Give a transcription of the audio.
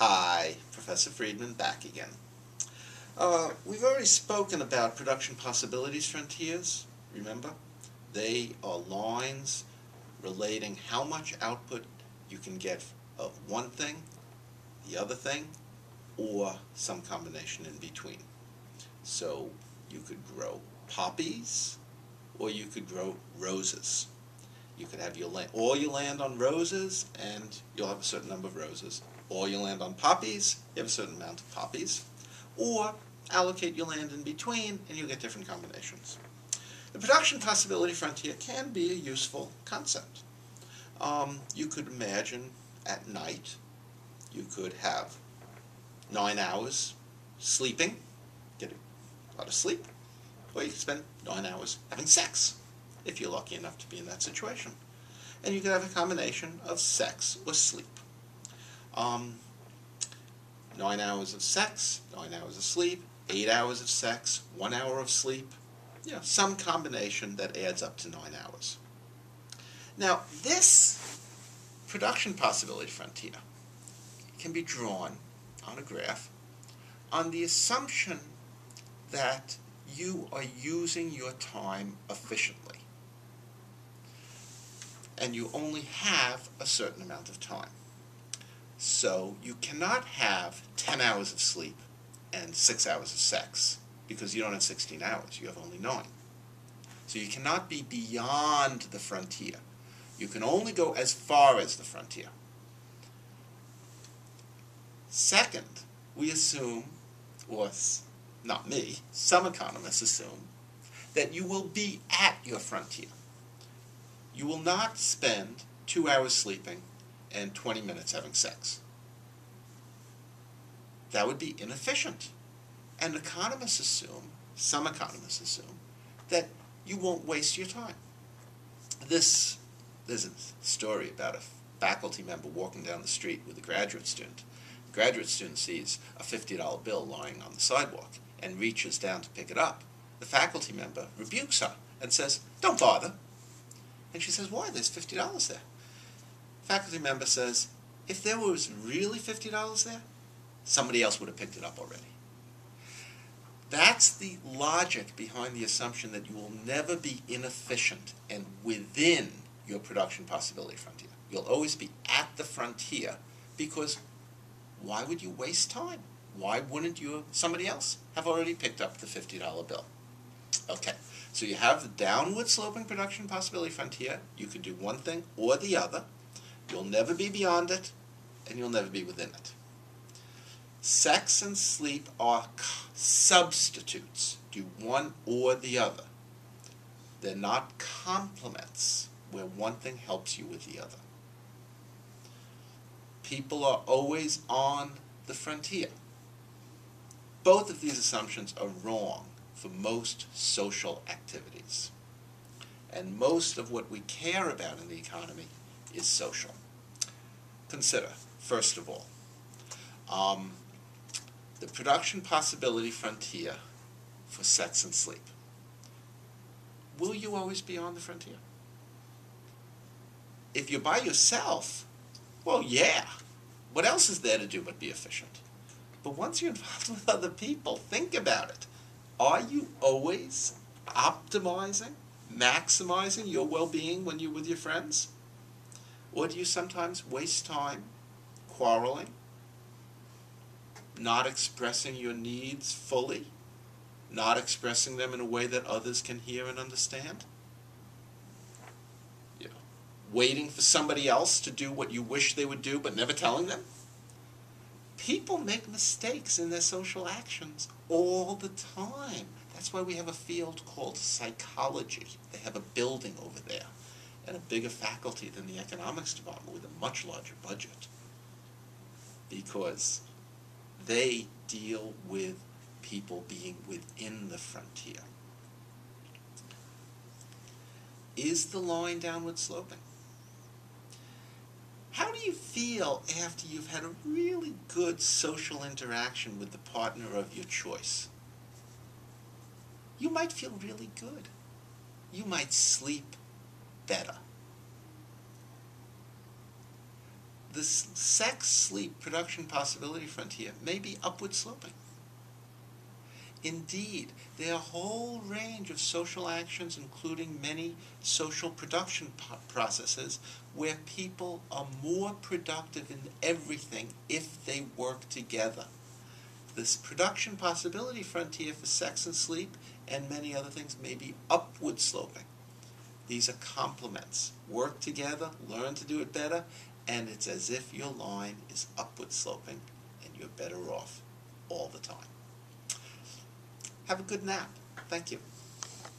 Hi, Professor Friedman back again. We've already spoken about production possibilities frontiers, remember? They are lines relating how much output you can get of one thing, the other thing, or some combination in between. So you could grow poppies, or you could grow roses. You could have your land, or you land on roses, and you'll have a certain number of roses. Or you land on poppies, you have a certain amount of poppies. Or allocate your land in between, and you'll get different combinations. The production possibility frontier can be a useful concept. You could imagine at night, you could have 9 hours sleeping, get a lot of sleep, or you could spend 9 hours having sex, if you're lucky enough to be in that situation. And you could have a combination of sex or sleep. 9 hours of sex, 9 hours of sleep, 8 hours of sex, 1 hour of sleep, you know, some combination that adds up to 9 hours. Now, this production possibility frontier can be drawn on a graph on the assumption that you are using your time efficiently, and you only have a certain amount of time. So you cannot have 10 hours of sleep and 6 hours of sex, because you don't have 16 hours, you have only 9. So you cannot be beyond the frontier. You can only go as far as the frontier. Second, we assume, or not me, some economists assume, that you will be at your frontier. You will not spend 2 hours sleeping and 20 minutes having sex. That would be inefficient. And economists assume, some economists assume, that you won't waste your time. There's a story about a faculty member walking down the street with a graduate student. The graduate student sees a $50 bill lying on the sidewalk and reaches down to pick it up. The faculty member rebukes her and says, "Don't bother." And she says, "Why? There's $50 there." Faculty member says, "If there was really $50 there, somebody else would have picked it up already." That's the logic behind the assumption that you will never be inefficient and within your production possibility frontier. You'll always be at the frontier, because why would you waste time? Why wouldn't you? Somebody else have already picked up the $50 bill. Okay, so you have the downward sloping production possibility frontier. You could do one thing or the other. You'll never be beyond it, and you'll never be within it. Sex and sleep are substitutes. Do one or the other. They're not complements, where one thing helps you with the other. People are always on the frontier. Both of these assumptions are wrong for most social activities. And most of what we care about in the economy is social. Consider, first of all, the production possibility frontier for sex and sleep. Will you always be on the frontier? If you're by yourself, well, yeah. What else is there to do but be efficient? But once you're involved with other people, think about it. Are you always optimizing, maximizing your well-being when you're with your friends? Or do you sometimes waste time quarreling, not expressing your needs fully, not expressing them in a way that others can hear and understand? You know, waiting for somebody else to do what you wish they would do but never telling them? People make mistakes in their social actions all the time. That's why we have a field called psychology. They have a building over there, and a bigger faculty than the economics department with a much larger budget, because they deal with people being within the frontier. Is the line downward sloping? How do you feel after you've had a really good social interaction with the partner of your choice? You might feel really good. You might sleep better. the sex sleep production possibility frontier may be upward sloping. Indeed, there are a whole range of social actions, including many social production processes, where people are more productive in everything if they work together. This production possibility frontier for sex and sleep and many other things may be upward sloping. These are complements. Work together, learn to do it better, and it's as if your line is upward sloping and you're better off all the time. Have a good nap. Thank you.